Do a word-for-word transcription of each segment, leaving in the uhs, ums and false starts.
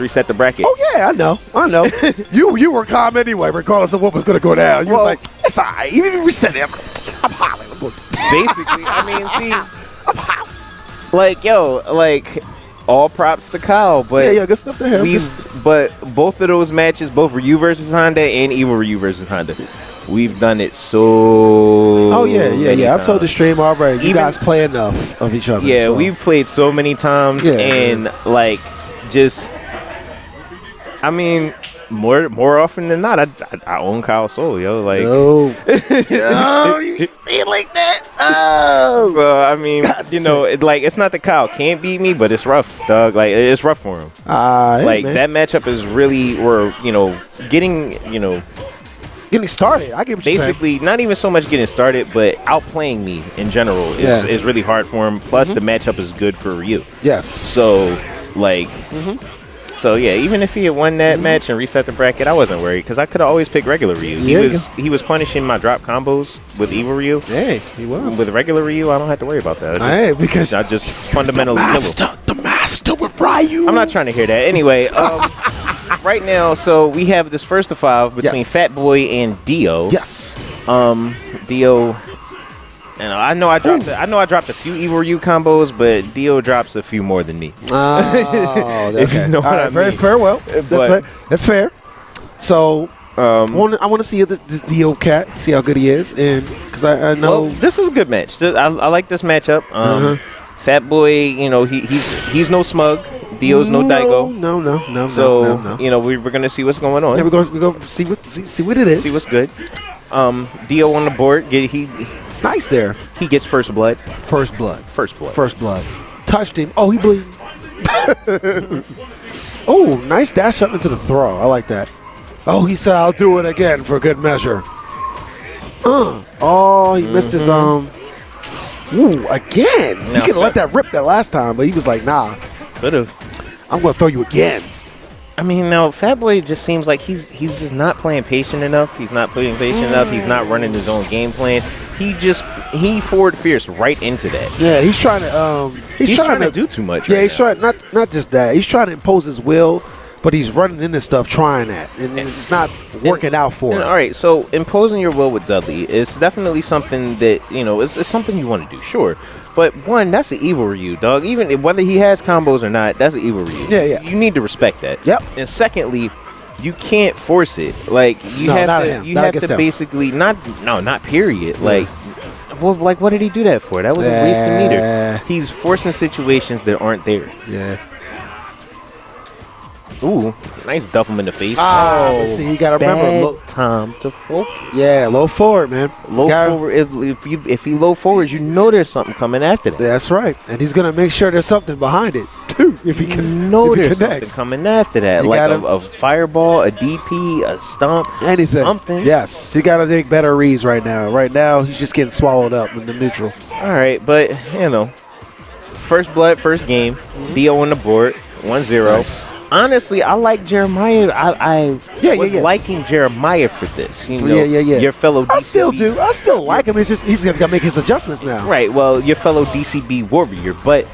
Reset the bracket. Oh yeah, I know, I know. you you were calm anyway, regardless of what was going to go down. You well, was like, it's all right. Even if you reset it, I'm, I'm hollering. I'm going. Basically, I mean, see, I'm hollering. Like yo, like all props to Kyle, but yeah, yeah, good stuff to him. We, but both of those matches, both Ryu versus Honda and Evil Ryu versus Honda, we've done it so. Oh yeah, yeah, yeah. Times. I told the stream already. You Even, guys play enough of each other. Yeah, so. We've played so many times, yeah, and like just. I mean, more more often than not, I, I, I own Kyle's soul, yo. Like, no. oh, you see it like that? Oh. So, I mean, That's you know, it, like, it's not that Kyle can't beat me, but it's rough, dog. Like, it's rough for him. Uh, like, hey, that matchup is really, we're, you know, getting, you know. Getting started. I get what you're saying. Basically, not even so much getting started, but outplaying me in general is, yeah. is really hard for him. Plus, mm-hmm. the matchup is good for Ryu. Yes. So, like. Mm-hmm. So yeah, even if he had won that mm-hmm. match and reset the bracket, I wasn't worried because I could have always picked regular Ryu. He yeah, was yeah. he was punishing my drop combos with Evil Ryu. Yeah, he was. With regular Ryu, I don't have to worry about that. I just, right, because I just fundamentally the master, the master with Ryu. I'm not trying to hear that. Anyway, um, right now, so we have this first to five between yes. Fat Boy and Dio. Yes. Um, Dio. And I know I dropped. A, I know I dropped a few Evil Ryu combos, but Dio drops a few more than me. Oh, okay. if you know All what right, I very mean. Fair. Well, that's fair. That's fair. So um, wanna, I want to see this, this Dio cat. See how good he is, and because I, I know well, this is a good match. I, I like this matchup. Um, uh-huh. Fat Boy, you know he, he's he's no smug. Dio's no, no Daigo. No, no, no. So no, no, no. you know we, we're gonna see what's going on. Yeah, we're gonna we're gonna see what see, see what it is. See what's good. Um, Dio on the board. Get he. Nice there. He gets first blood. First blood. First blood. First blood. Touched him. Oh, he bleed. oh, nice dash up into the throw. I like that. Oh, he said, I'll do it again for good measure. Uh. Oh, he mm-hmm. missed his um. Ooh, again. No, he could have let that rip that last time, but he was like, nah. Could have. I'm going to throw you again. I mean, no, Fat Boy just seems like he's he's just not playing patient enough. He's not playing patient mm. enough. He's not running his own game plan. He just he forward fierce right into that. Yeah, he's trying to um he's, he's trying, trying to, to do too much. Yeah, right he's now. trying not not just that. He's trying to impose his will, but he's running into stuff trying that, and it's not working and, out for him. All right, so imposing your will with Dudley is definitely something that you know it's, it's something you want to do, sure. But one, that's an Evil Ryu, dog. Even if, whether he has combos or not, that's an Evil Ryu. Yeah, yeah. You need to respect that. Yep. And secondly, you can't force it. Like you no, have to, him. you that have to basically him. not, no, not period. Yeah. Like, well, like what did he do that for? That was yeah. a waste of meter. He's forcing situations that aren't there. Yeah. Ooh, nice duff him in the face. Oh, oh see, you gotta remember low time to focus. Yeah, low forward, man. Low forward. If, if you if he low forwards, you know there's something coming after that. That's right, and he's gonna make sure there's something behind it too. If he can, know if he there's connects. something coming after that, you like a, a fireball, a D P, a stomp, anything. Something. Yes, he gotta take better reads right now. Right now, he's just getting swallowed up in the neutral. All right, but you know, first blood, first game. Mm-hmm. Dio on the board, one zero. Nice. Honestly, I like Jeremiah. I, I yeah, was yeah, yeah. liking Jeremiah for this. You know, yeah, yeah, yeah. Your fellow D C B. I still do. I still like him. It's just he's got to make his adjustments now. Right. Well, your fellow D C B warrior, but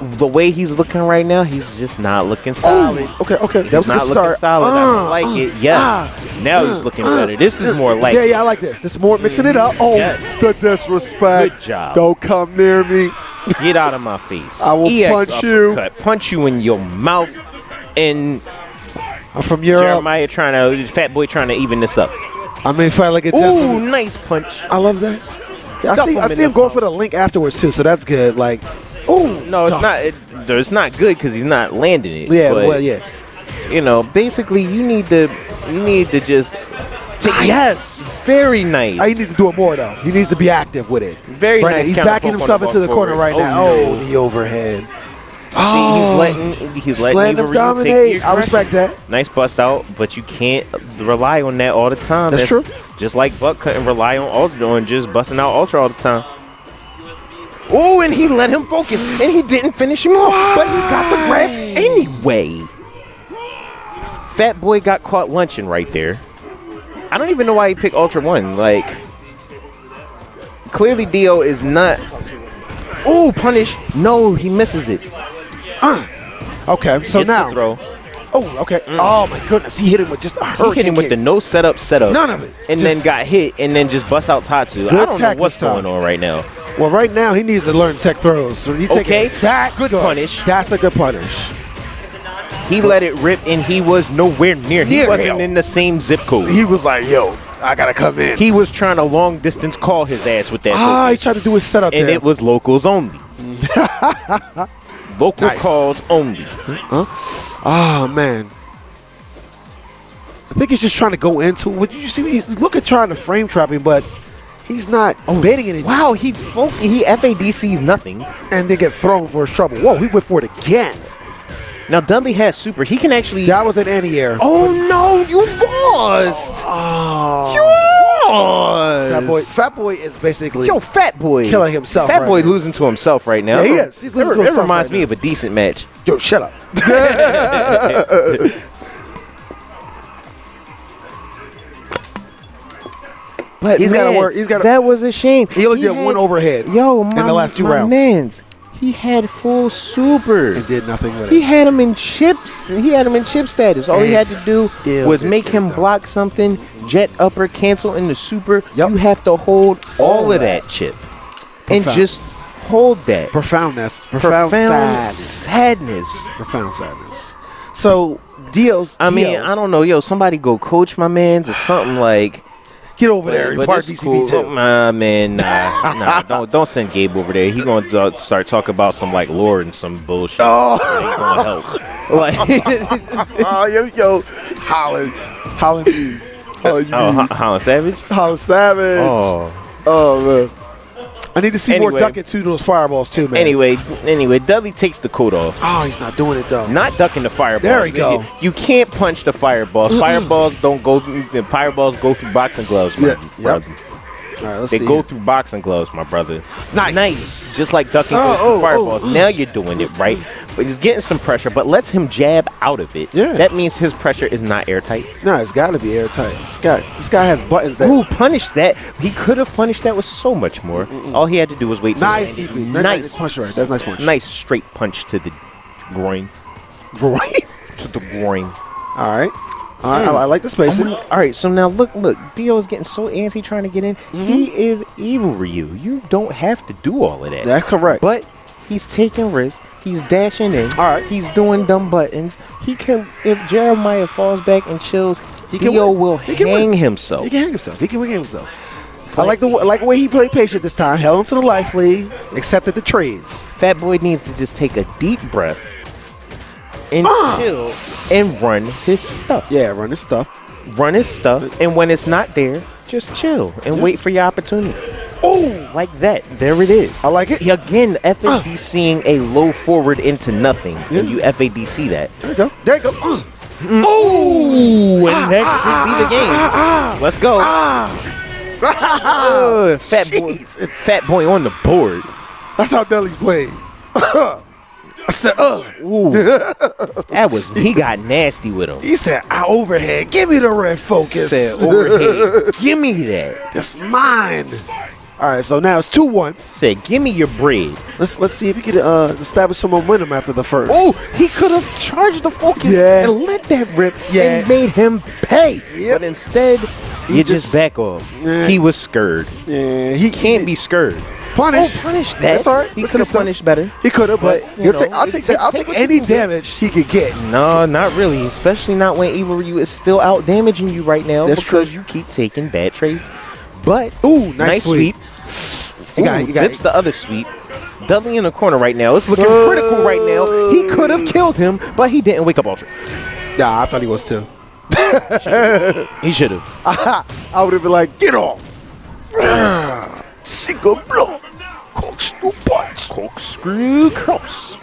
the way he's looking right now, he's just not looking solid. Oh, okay, okay. He's that was not a good looking start. solid. Uh, I don't like uh, it. Yes. Uh, now uh, he's looking uh, better. This is more like. Yeah, yeah. I like this. This is more mixing it up. Oh, yes. The disrespect. Good job. Don't come near me. Get out of my face. I will E X punch uppercut. you. Punch you in your mouth. And I'm from Europe. Jeremiah trying to, Fat Boy trying to even this up. I mean, if I like it. Ooh, nice punch. I love that. Yeah, I see, I see him going for the link afterwards, too, so that's good. Like, ooh. No, it's not, it, it's not good because he's not landing it. Yeah, but, well, yeah. You know, basically, you need to, you need to just. Nice. Yes, very nice. He needs to do it more though. He needs to be active with it. Very right nice. Now. He's backing himself into the forward. corner right oh, now. No. Oh, the overhead. Oh. See, he's letting he's letting him dominate. I respect that. Nice bust out, but you can't rely on that all the time. That's, That's true. Just like Buck couldn't rely on Ultra and just busting out Ultra all the time. Oh, and he let him focus, and he didn't finish him off, but he got the grab anyway. Fat Boy got caught lunching right there. I don't even know why he picked Ultra One. Like, clearly Dio is not. Oh, punish! No, he misses it. Uh, Okay, so it's now. The throw. Oh, okay. Mm. Oh, my goodness. He hit him with just a hurricane. He hit him with kick. the no setup setup. None of it. And just then got hit and then just bust out Tatsu. I don't know what's going time. on right now. Well, right now, he needs to learn tech throws. So he okay. That good punish. That's a good punish. He let it rip, and he was nowhere near. He near wasn't hell. in the same zip code. He was like, yo, I got to come in. He was trying to long-distance call his ass with that. Ah, focus. He tried to do his setup and there. And it was locals only. Local nice. calls only. Huh? Oh, man. I think he's just trying to go into it. You see, he's looking trying to frame trap him, but he's not oh, betting it. Wow, he he F A D Cs nothing. And they get thrown for his trouble. Whoa, he went for it again. Now, Dudley has super. He can actually... That was an anti-air. Oh, no. You lost. Oh. You lost. Fat Boy, Fat Boy is basically... Yo, Fat Boy. Killing himself. Fat right Boy now. losing to himself right now. Yeah, he is. He's losing that, to himself That reminds right me now. of a decent match. Yo, shut up. But, he's got to work. He's gotta, that was a shame. He only he did had, one overhead yo, my, in the last two my rounds. Mans. He had full super. It did nothing with he it. He had him in chips. He had him in chip status. All it's he had to do was make him though. block something, jet upper, cancel in the super. Yep. You have to hold all, all of that, that chip Profound. and just hold that. Profoundness. Profound, Profound sadness. sadness. Profound sadness. So, Dio's. I Dio. mean, I don't know. Yo, somebody go coach my mans or something like. Get over but, there. He's part of D C B cool. too. Nah, man. Nah, nah. Don't don't send Gabe over there. He gonna th start talking about some like lore and some bullshit. Oh, like, help. Like, oh, yo, yo, Holland, Holland, you. Oh, you oh Ho Holland Savage. Holland Savage. Oh, oh man. I need to see anyway, more ducking to those fireballs too, man. Anyway, anyway, Dudley takes the coat off. Oh, he's not doing it though. Not ducking the fireballs. There we go. You, you can't punch the fireballs. Mm-hmm. Fireballs don't go. Through, fireballs go through boxing gloves, my yeah, brother. Yep. All right, let's they see go here. through boxing gloves, my brother. Nice, nice. Just like ducking oh, through oh, fireballs. Oh, mm. Now you're doing it right. But he's getting some pressure, but lets him jab out of it. Yeah. That means his pressure is not airtight. No, it's got to be airtight. This guy, this guy has buttons that. Who punished that? He could have punished that with so much more. Mm-mm. All he had to do was wait. Nice, to nice, nice, nice punch, right? That's nice punch. Nice straight punch to the groin. Groin? To the groin. All right. All right, mm. I, I like the spacing. Oh, all right, so now look, look. Dio is getting so antsy trying to get in. Mm-hmm. He is Evil Ryu. You don't have to do all of that. That's correct. But he's taking risks. He's dashing in. All right. He's doing dumb buttons. He can. If Jeremiah falls back and chills, he Dio can will he hang can himself. He can hang himself. He can hang himself. But I like the like the way he played patient this time. Held him to the life lead, accepted the trades. Fat Boy needs to just take a deep breath and chill and run his stuff. Yeah, run his stuff. Run his stuff. And when it's not there, just chill and yeah. wait for your opportunity. Oh, like that. There it is. I like it. He, again, F A D C'ing uh. a low forward into nothing. Yeah. And you F A D C that. There you go. There you go. Uh. Mm. Oh, and that ah, should be the game. Ah, ah, Let's go. Ah, ah, uh, fat, boy, fat boy on the board. That's how Dudley played. I said, uh. Ooh. That was, he got nasty with him. He said, I overhead. Give me the red focus. Said, overhead. Give me that. That's mine. All right, so now it's two one. Said, give me your bread. Let's let's see if he could uh, establish some momentum after the first. Oh, he could have charged the focus yeah. and let that rip yeah. and made him pay. Yep. But instead, he you just, just back off. Yeah. He was scared. Yeah, he can't he, be scared. Punish. Oh, punish that. That's all right. He could have punished better. He could have, but, but you know, take, I'll take, take, I'll take, take any damage he could get. No, not really, especially not when Evil Ryu is still out damaging you right now That's because true. you keep taking bad trades. But, ooh, nice, nice sweep. sweep. Ooh, you got, you got, dips the other sweep. Dudley in the corner right now. It's looking uh, critical right now. He could have killed him, but he didn't wake up Ultra. Nah, I thought he was too. He should have. I would have been like, get off. Single blow. Corkscrew punch. Corkscrew cross.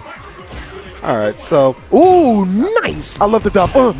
All right, so. Ooh, nice. I love the dub. Uh,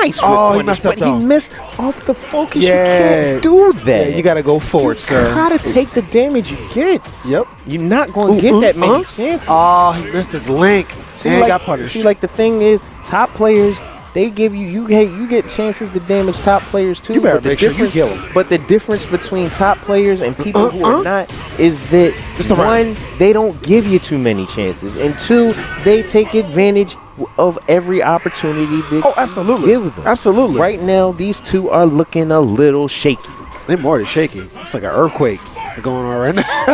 nice. Oh, he messed up, though. He missed off the focus. Yeah. You can't do that. Yeah, you got to go forward, sir. You got to take the damage you get. Yep. You're not going to get ooh, that many uh? chances. Oh, he missed his link. See, and like, got punished. See, like, the thing is, top players They give you you hey you get chances to damage top players too. You better make sure you kill them. But the difference between top players and people uh, who uh, are not is that one, they don't give you too many chances, and two, they take advantage of every opportunity that oh, absolutely. you give them. Absolutely. Right now, these two are looking a little shaky. They're more than shaky. It's like an earthquake going on right now.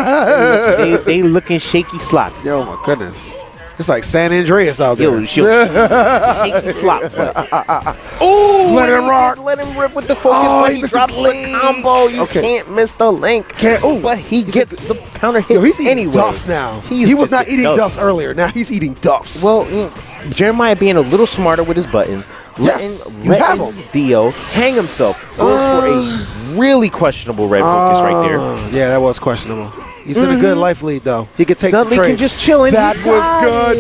they, look, they, they looking shaky slop. Yo, my goodness. It's like San Andreas out there. Yo, yo. Shaky slop. Uh, uh, uh, uh. Oh, let him rock. Let him rip with the focus, oh, but he, he drops the combo. You okay. can't miss the link. Can't. Oh, but he he's gets the counter hit. Yo, he's eating anyway. duffs now. He's he was not eating duffs, duffs earlier. Now he's eating duffs. Well, mm, Jeremiah being a little smarter with his buttons. Yes, letting, you letting have him. Dio hang himself goes uh, for a really questionable red focus uh, right there. Yeah, that was questionable. He's mm-hmm. in a good life lead, though. He could take Dudley some trades. Dudley can just chill in. That was good.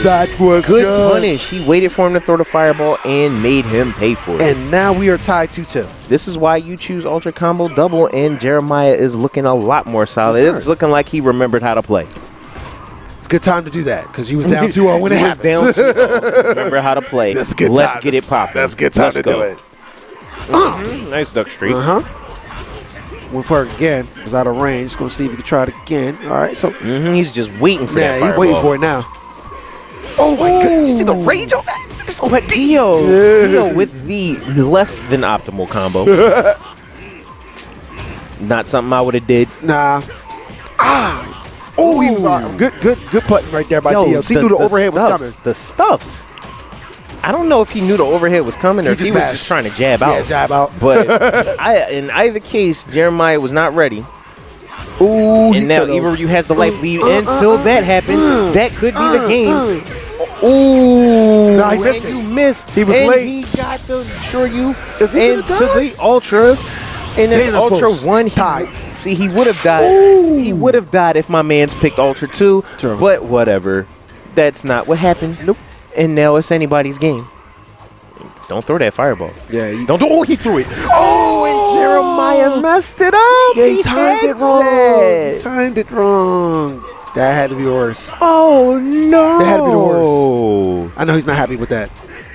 It. That was good. Good punish. He waited for him to throw the fireball and made him pay for it. And now we are tied two two. This is why you choose Ultra Combo Double, and Jeremiah is looking a lot more solid. It's looking like he remembered how to play. It's a good time to do that, because he was down two oh when it he happens. Was down two oh. Remember how to play. That's good Let's time. get it popping. That's good time Let's to go. do it. Mm-hmm. Nice duck streak. Uh-huh. Went for it again. Was out of range. Just gonna see if he can try it again. All right. So mm-hmm. he's just waiting for yeah, that. Yeah, he's waiting for it now. Oh my Ooh. God! You see the rage on that? It's so bad. Dio, yeah. Dio with the less than optimal combo. Not something I would have did. Nah. Ah. Oh, he was awesome. Good, good, good putting right there by Yo, Dio. He the, knew the, the overhead stuffs, was coming. The stuffs. I don't know if he knew the overhead was coming or he if he bashed. was just trying to jab yeah, out. jab out. But I, in either case, Jeremiah was not ready. Ooh, and now Evil Ryu has the life lead. Uh, Until uh, that happened, uh, that could be uh, the game. Uh, Ooh, nah, he missed and it. you missed. He was and late. He got the sure you and to the ultra. And then Ultra close. one, he, see, he would have died. Ooh. He would have died if my man's picked Ultra two. Terrible. But whatever. That's not what happened. Nope. And now it's anybody's game. Don't throw that fireball. Yeah. You Don't do Oh, he threw it. Oh, and Jeremiah messed it up. Yeah, he, he timed it wrong. That. He timed it wrong. That had to be worse. Oh, no. That had to be the worst. I know he's not happy with that.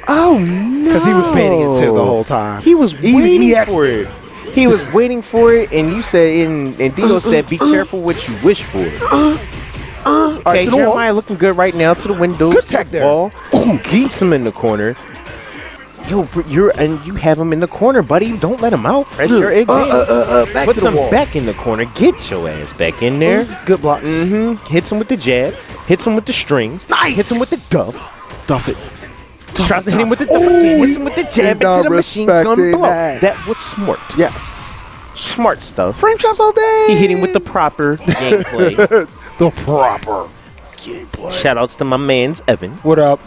Oh, no. Because he was painting it too the whole time. He was Even waiting he for it. it. He was waiting for it, and you said, and, and Dio uh, said, uh, be uh, careful what you wish for. Uh, Uh, okay, right, Jeremiah looking good right now to the windows. Good tech there. Ball. Keeps him in the corner. Yo, you're and you have him in the corner, buddy. Don't let him out. Press uh, your uh, uh, uh, uh, Puts him wall. back in the corner. Get your ass back in there. Mm, good blocks. Mm-hmm. Hits him with the jab. Hits him with the strings. Nice. Hits him with the duff. Duff it. Duff Tries to hit him with the duff oh, again. Hits him with the jab into the machine gun blow. That. that was smart. Yes. Smart stuff. Frame chops all day. He hit him with the proper gameplay. The proper gameplay. Shoutouts to my man's Evan. What up?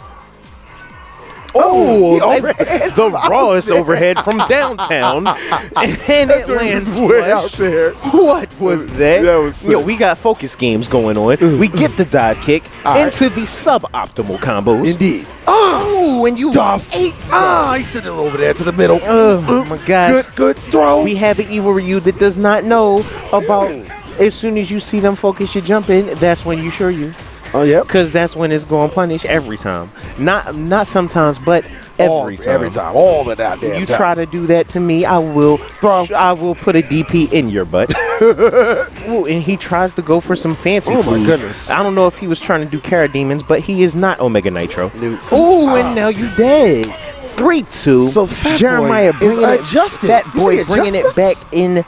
Oh, oh the, that, the rawest overhead from downtown. And it lands way out there. What was that? That was sick. Yo, we got focus games going on. We get the dive kick right. into the suboptimal combos. Indeed. Oh, and you Duff. ate. Ah, oh, he sent it over there to the middle. Oh, oh my gosh. Good, good throw. We have an Evil Ryu that does not know about. As soon as you see them focus your jump in, that's when you sure you. Oh, yeah. Because that's when it's going to punish every time. Not not sometimes, but every all, time. Every time. All the damn time. You try to do that to me, I will throw. I will put a D P in your butt. Ooh, and he tries to go for some fancy Oh, my food. goodness. I don't know if he was trying to do Cara Demons, but he is not Omega Nitro. No. Oh, and uh, now you dead. three two. So Fat Jeremiah Boy is adjusted. Fat Boy bringing it back in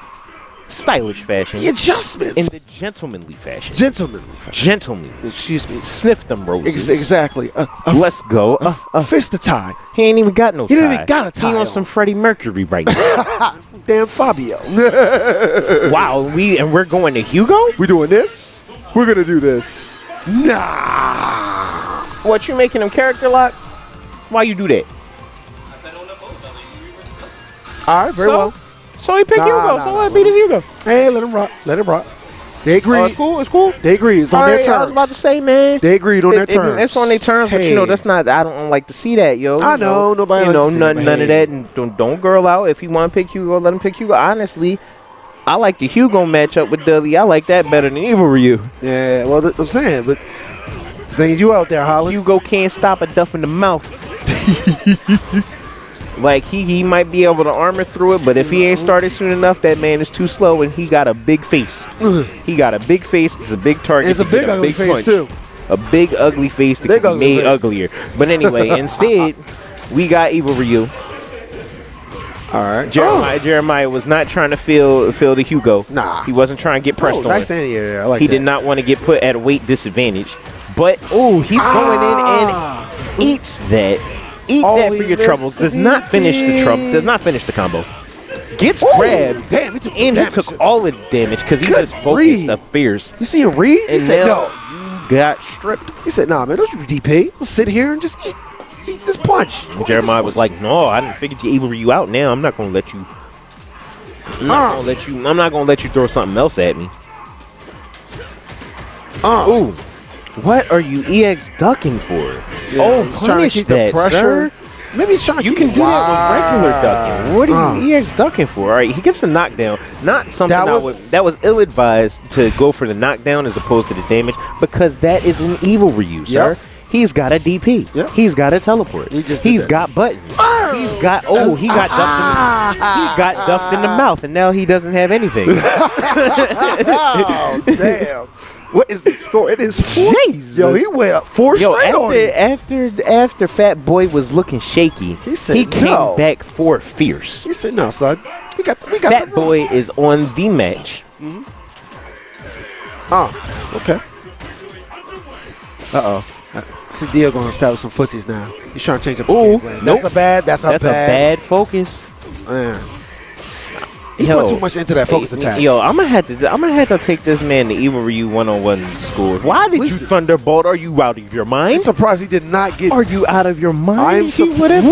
stylish fashion. The adjustments. In the gentlemanly fashion. Gentlemanly fashion. Gentlemanly. Excuse me. Sniff them roses. Ex exactly. Uh, uh, Let's go. Uh, uh, fist the tie. He ain't even got no he tie. He ain't even got a tie. He on, on some Freddie Mercury right now. Some damn Fabio. Wow. We And we're going to Hugo? We're doing this? We're going to do this. Nah. What, you making him character lock? Why you do that? I said on the boat. All right. Very so, well. So he picked nah, Hugo. Nah, so nah, I beat his Hugo. Hey, let him rock. Let him rock. They agreed. Oh, it's cool. It's cool. They agreed. It's on All their right, terms. I was about to say, man. They agreed on it, their terms. It, it's on their terms, hey. but you know that's not. I don't like to see that, yo. I know you nobody. You know likes none, to see none of that. And don't, don't girl out. If you want to pick Hugo, let him pick Hugo. Honestly, I like the Hugo matchup with Dudley. I like that better than Evil Ryu. Yeah, well, I'm saying, but thing you out there, Holland. Hugo can't stop a duff in the mouth. Like, he, he might be able to armor through it, but if he ain't started soon enough, that man is too slow, and he got a big face. He got a big face. It's a big target. It's a big, ugly a big face, punch. too. A big, ugly face that could be made face. uglier. But anyway, instead, we got Evil Ryu. All right. Jeremiah, oh. Jeremiah was not trying to feel, feel the Hugo. Nah. He wasn't trying to get pressed oh, nice on. There. I like he that. did not want to get put at a weight disadvantage. But, oh, he's ah. going in and eats that. Eat oh, that for your troubles. Does not finish the trouble. Does not finish the combo. Gets Ooh, grabbed. Damn, it took and he took all the damage because he just focused up fierce. You see him read? He and said no. Got stripped. He said, "Nah, man, don't you D P. We'll sit here and just eat, eat this punch." Go Jeremiah this punch. was like, "No, I didn't figure you Evil Ryu out. Now I'm not gonna let you. I'm not uh. gonna let you. I'm not gonna let you throw something else at me." Uh. Ooh. What are you E X ducking for? Yeah, oh, he's trying to keep that, the pressure. Sir. Maybe he's trying to you keep You can do wow. that with regular ducking. What are you uh. E X ducking for? All right, he gets the knockdown. Not something that was, I would, that was ill-advised to go for the knockdown as opposed to the damage because that is an Evil Ryu, sir. Yep. He's got a D P. Yep. He's got a teleport. He just he's that. got buttons. Oh! He's got oh, he got ah! duffed in the, he got ah! duffed in the mouth, and now he doesn't have anything. Oh, damn. What is the score? It is four. Jesus. Yo, he went up four Yo, straight after, on him. After, after Fat Boy was looking shaky, he, said he came no. back for fierce. He said, no, son. We got the, we got Fat the Boy is on the match. Mm-hmm. Oh, okay. Uh-oh. See, Dio going to establish some footsies now. He's trying to change up his Ooh, game plan. Nope. That's a bad. That's a that's bad. That's a bad focus. Man. He yo, went too much into that focus hey, attack. Yo, I'm gonna have to. I'm gonna have to take this man to Evil Ryu one-on-one score. Why did Listen. you thunderbolt? Are you out of your mind? I'm surprised he did not get. Are you out of your mind? I'm surprised.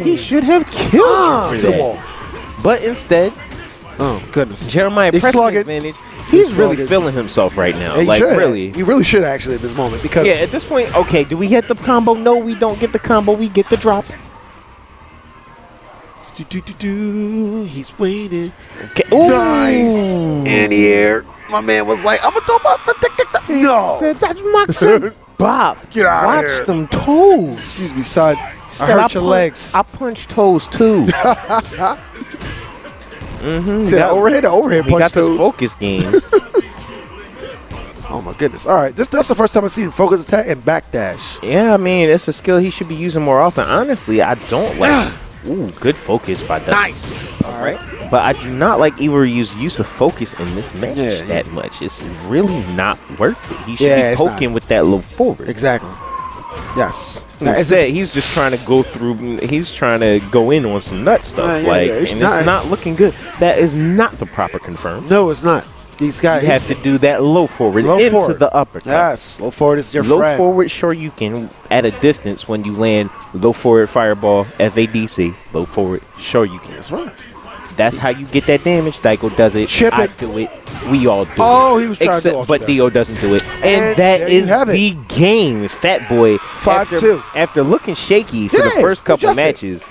He should have killed ah, you for that. But instead, oh goodness, Jeremiah pressed the advantage. He's, He's really rugged. feeling himself right now. Yeah, he like should. really, he really should actually at this moment because yeah, at this point, okay, do we hit the combo? No, we don't get the combo. We get the drop. Do, do, do, do. He's waiting. Okay. Nice. In the air. My man was like, I'm going to throw my... No. He said, that's my son. Bop. Get out Watch of here. Watch them toes. Excuse me, son. He said, I hurt I your punch, legs. I punch toes, too. mm-hmm. He said, that, overhead to overhead punch got toes. This focus game. Oh, my goodness. All right. This, that's the first time I've seen him focus attack and backdash. Yeah, I mean, it's a skill he should be using more often. Honestly, I don't like it. Ooh, good focus by Dudley. Nice. All right. But I do not like Evil Ryu's use of focus in this match yeah, that yeah. much. It's really not worth it. He should yeah, be poking with that low forward. Exactly. Yes. Instead, he's just trying to go through. He's trying to go in on some nut stuff. Uh, yeah, like, yeah, it's and not, it's not looking good. That is not the proper confirm. No, it's not. These guys you have to do that low forward low into forward. the uppercut. Yes, low forward is your low friend. Low forward, sure you can at a distance when you land low forward fireball F A D C. Low forward, sure you can. That's right. That's how you get that damage. Daigo does it. Chip I it. do it. We all do oh, it. Oh, he was trying Except, to do But Dio doesn't do it. And, and that is the game. Fat Boy, Five after, two. after looking shaky for yeah, the first couple adjusted. matches,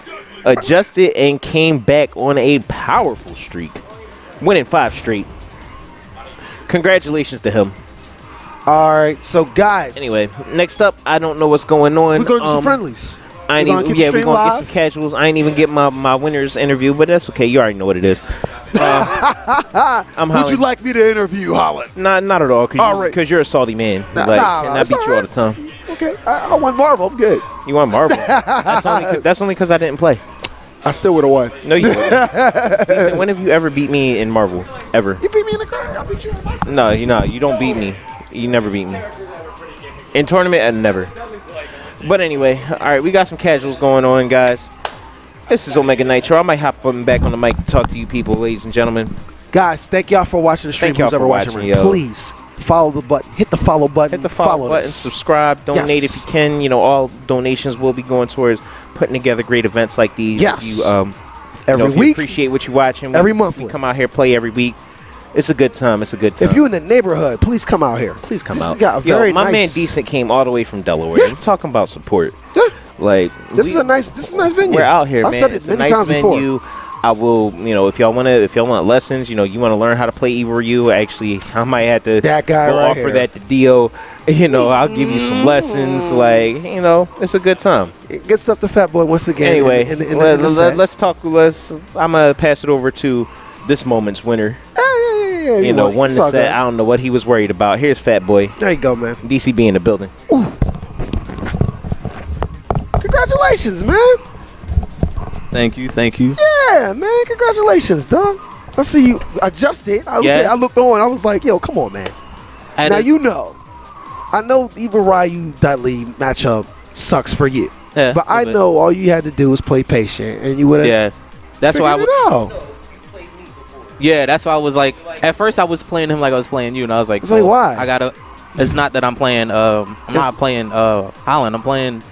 adjusted and came back on a powerful streak, winning five straight. Congratulations to him. All right, so guys. Anyway, next up, I don't know what's going on. We're going to um, do some friendlies. I ain't we're even, yeah, we're going to get some casuals. I ain't even get my, my winner's interview, but that's okay. You already know what it is. Uh, I'm Would you like me to interview Holland? Not, not at all, because you, right. you're a salty man. Nah, like, nah, and I beat you right. all the time. Okay, I, I won Marvel. I'm good. You won Marvel. That's only because I didn't play. I still would have won. No, you wouldn't. Decent, when have you ever beat me in Marvel? Ever? You beat me in the car. I beat you in my car. No, you know, you don't beat me. You never beat me. In tournament, I never. But anyway, all right, we got some casuals going on, guys. This is Omega Nitro. I might hop up and back on the mic to talk to you people, ladies and gentlemen. Guys, thank y'all for watching the stream. Thank y'all for watching. watching Please follow the button. Hit the follow button. Hit the follow, follow button. Us. Subscribe. Donate yes. if you can. You know, all donations will be going towards putting together great events like these. Yes. If you, um, every you know, if week. You appreciate what you're watching. Every we, month. We come out here, play every week. It's a good time. It's a good time. If you're in the neighborhood, please come out here. Please come this out. Got a Yo, very my nice man Decent came all the way from Delaware. Yeah. I'm talking about support. Yeah. Like this we, is a nice. This is a nice venue. We're out here, I've man. I've said it it's many a nice times venue. before. I will, you know, if y'all want to, if y'all want lessons, you know, you want to learn how to play Evil Ryu, actually, I might have to that guy right offer here. that to Dio. You know, I'll give you some lessons. Like, you know, it's a good time. Good stuff to Fat Boy once again. Anyway, in, in, in, in let, the, in the let, let's talk. Let's. I'm gonna pass it over to this moment's winner. Hey, you, you know, one that said, I don't know what he was worried about. Here's Fat Boy. There you go, man. D C B in the building. Ooh. Congratulations, man. Thank you, thank you. Yeah, man. Congratulations, dog. I see you adjusted. I, yes. I looked on. I was like, yo, come on, man. I now you know. I know Evil Ryu Dudley matchup sucks for you, yeah, but I know all you had to do was play patient, and you would have. Yeah, that's why I would. Yeah, that's why I was like. At first, I was playing him like I was playing you, and I was like, it's like, why? I gotta. It's not that I'm playing. Um, I'm not playing uh, Holland. I'm playing.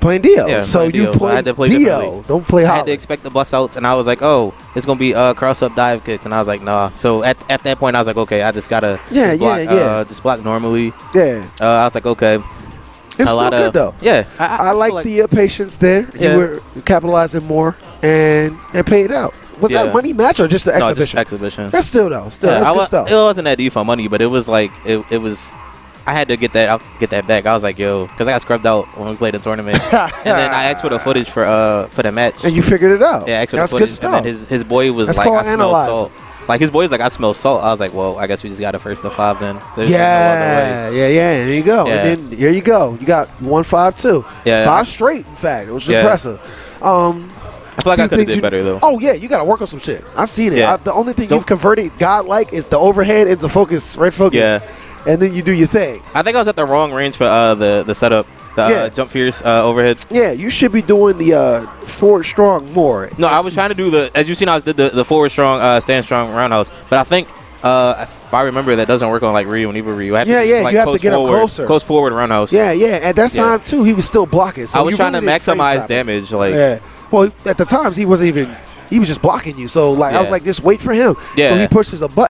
Playing Dio. Yeah, so you play Dio. Don't play Holland. I had to expect the bust outs, and I was like, oh, it's gonna be uh, cross up dive kicks, and I was like, nah. So at at that point, I was like, okay, I just gotta. Yeah, just block, yeah, yeah. Uh, just block normally. Yeah. Uh, I was like, okay. It's still good though. Yeah, I, I, I like, like the uh, patience there. Yeah. You were capitalizing more and and paid out. Was yeah. that money match or just the exhibition? No, just exhibition. That's still though. Still, yeah, that's good stuff. It wasn't that deep for money, but it was like it. It was. I had to get that. I'll get that back. I was like, yo, because I got scrubbed out when we played the tournament, and then I asked for the footage for uh for the match. And you figured it out. Yeah, I asked for that's the footage. Good stuff. And then his his boy was that's like, I analyzing. smell salt. Like his boy's like, I smell salt. I was like, well, I guess we just got a first to five then. There's yeah, no yeah, yeah. There you go. Yeah. And then here you go. You got one five two. Yeah, five straight. In fact, it was yeah. impressive. Um, I feel like I could have did better though. Oh yeah, you got to work on some shit. I've seen it. Yeah. I, the only thing Don't you've converted godlike is the overhead into focus, red focus. Yeah. And then you do your thing. I think I was at the wrong range for uh, the the setup. The yeah. uh, jump fierce uh, overheads. Yeah, you should be doing the uh, forward strong more. No, it's I was trying to do the as you've seen I did the, the forward strong uh, stand strong roundhouse, but I think uh, if I remember that doesn't work on like Ryu and Evil Ryu. I have yeah, to, yeah, like, you have to get forward, up closer, close forward roundhouse. Yeah, yeah. At that time yeah. too, he was still blocking. So I was trying really to maximize damage. Like, yeah. well, at the times he wasn't even. He was just blocking you. So like yeah. I was like, just wait for him. Yeah. So he pushes a button.